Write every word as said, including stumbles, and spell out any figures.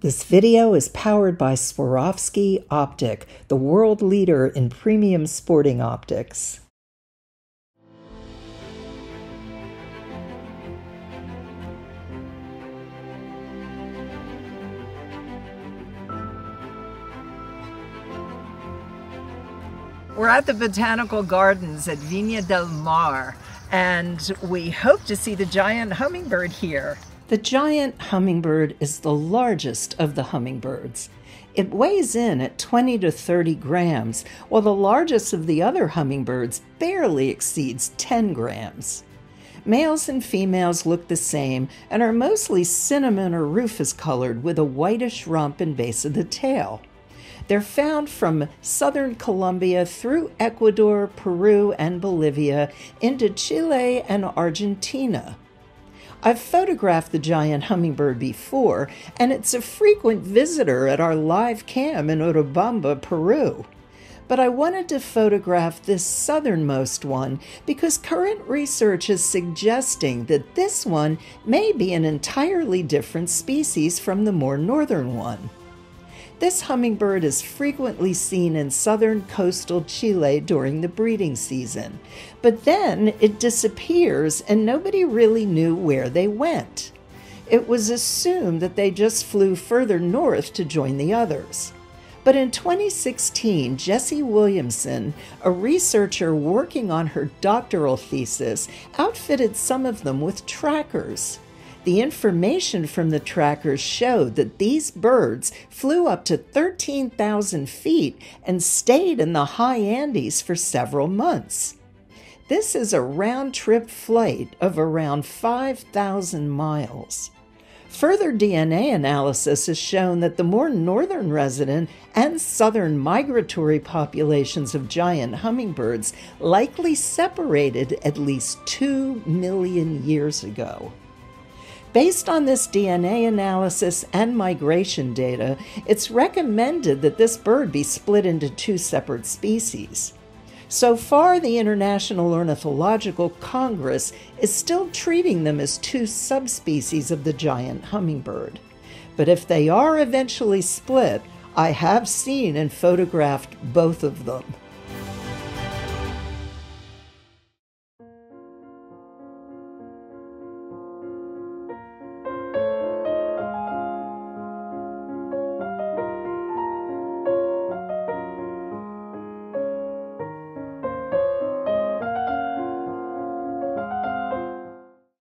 This video is powered by Swarovski Optic, the world leader in premium sporting optics. We're at the Botanical Gardens at Viña del Mar, and we hope to see the giant hummingbird here. The giant hummingbird is the largest of the hummingbirds. It weighs in at twenty to thirty grams, while the largest of the other hummingbirds barely exceeds ten grams. Males and females look the same and are mostly cinnamon or rufous colored with a whitish rump and base of the tail. They're found from southern Colombia through Ecuador, Peru, and Bolivia into Chile and Argentina. I've photographed the giant hummingbird before, and it's a frequent visitor at our live cam in Urubamba, Peru. But I wanted to photograph this southernmost one because current research is suggesting that this one may be an entirely different species from the more northern one. This hummingbird is frequently seen in southern coastal Chile during the breeding season, but then it disappears and nobody really knew where they went. It was assumed that they just flew further north to join the others. But in twenty sixteen, Jesse Williamson, a researcher working on her doctoral thesis, outfitted some of them with trackers. The information from the trackers showed that these birds flew up to thirteen thousand feet and stayed in the high Andes for several months. This is a round-trip flight of around five thousand miles. Further D N A analysis has shown that the more northern resident and southern migratory populations of giant hummingbirds likely separated at least two million years ago. Based on this D N A analysis and migration data, it's recommended that this bird be split into two separate species. So far, the International Ornithological Congress is still treating them as two subspecies of the giant hummingbird. But if they are eventually split, I have seen and photographed both of them.